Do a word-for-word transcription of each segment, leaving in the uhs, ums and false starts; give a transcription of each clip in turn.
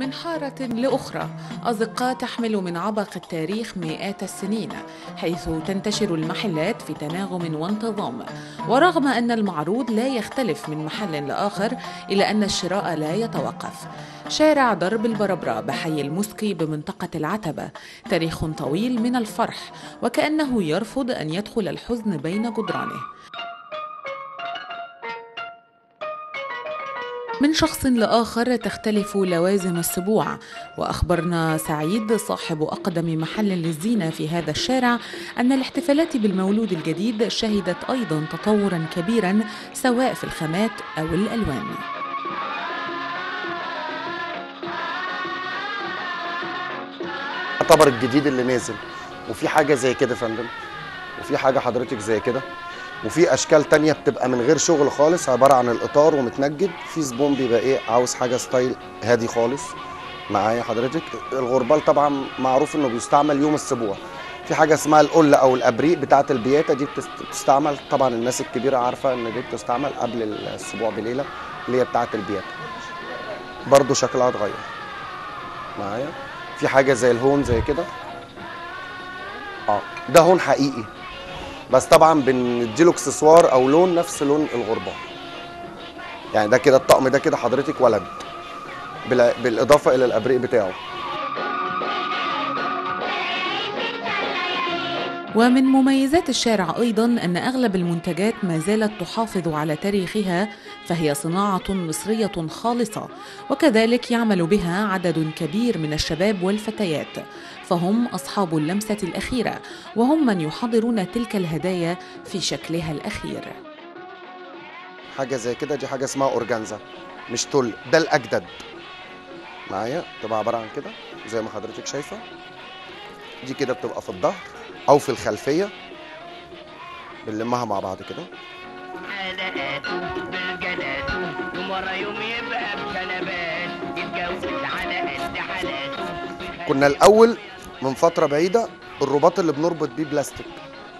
من حارة لأخرى، أزقة تحمل من عبق التاريخ مئات السنين، حيث تنتشر المحلات في تناغم وانتظام. ورغم أن المعروض لا يختلف من محل لآخر، إلا أن الشراء لا يتوقف. شارع درب البرابرة بحي المسكي بمنطقة العتبة تاريخ طويل من الفرح، وكأنه يرفض أن يدخل الحزن بين جدرانه. من شخص لآخر تختلف لوازم السبوع، وأخبرنا سعيد صاحب أقدم محل للزينة في هذا الشارع أن الاحتفالات بالمولود الجديد شهدت أيضا تطورا كبيرا، سواء في الخامات أو الألوان. يعتبر الجديد اللي نازل، وفي حاجة زي كده فندم، وفي حاجة حضرتك زي كده، وفي اشكال تانية بتبقى من غير شغل خالص، عباره عن الاطار ومتنجد، في زبون بيبقى ايه عاوز حاجه ستايل هادي خالص. معايا حضرتك الغربال طبعا معروف انه بيستعمل يوم السبوع، في حاجه اسمها القله او الابريق بتاعه البياته، دي بتستعمل طبعا الناس الكبيره عارفه ان دي بتستعمل قبل السبوع بليله، اللي هي بتاعه البياته برضو شكلها اتغير. معايا في حاجه زي الهون زي كده، اه ده هون حقيقي بس طبعا بنديله اكسسوار او لون نفس لون الغربال. يعني ده كده الطقم ده كده حضرتك ولد، بالاضافه الى الابريق بتاعه. ومن مميزات الشارع ايضا ان اغلب المنتجات ما زالت تحافظ على تاريخها، فهي صناعه مصريه خالصه، وكذلك يعمل بها عدد كبير من الشباب والفتيات، فهم اصحاب اللمسه الاخيره، وهم من يحضرون تلك الهدايا في شكلها الاخير. حاجه زي كده، دي حاجه اسمها اورجانزا مش تل، ده الاجدد. معايا تبقى عباره عن كده زي ما حضرتك شايفه، دي كده بتبقى في الظهر أو في الخلفية، بنلمها مع بعض كده. كنا الأول من فترة بعيدة الرباط اللي بنربط بيه بلاستيك،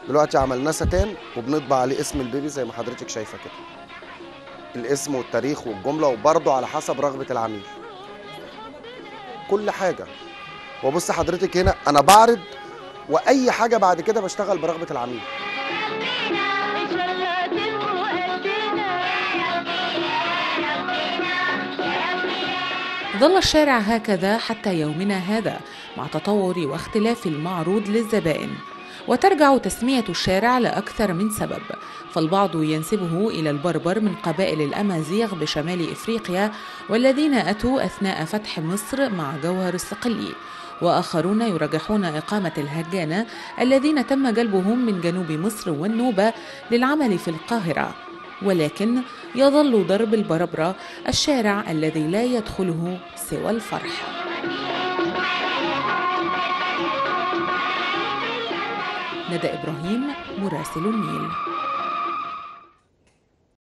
دلوقتي عملناه ستان وبنطبع عليه اسم البيبي زي ما حضرتك شايفة كده، الاسم والتاريخ والجملة، وبرضه على حسب رغبة العميل كل حاجة. وبص حضرتك هنا أنا بعرض، واي حاجه بعد كده بشتغل برغبه العميل. ظل الشارع هكذا حتى يومنا هذا مع تطور واختلاف المعروض للزبائن. وترجع تسمية الشارع لأكثر من سبب، فالبعض ينسبه إلى البربر من قبائل الأمازيغ بشمال إفريقيا، والذين أتوا أثناء فتح مصر مع جوهر الصقلي، وآخرون يرجحون إقامة الهجانة الذين تم جلبهم من جنوب مصر والنوبة للعمل في القاهرة. ولكن يظل درب البرابرة الشارع الذي لا يدخله سوى الفرح. ندى إبراهيم، مراسلو النيل.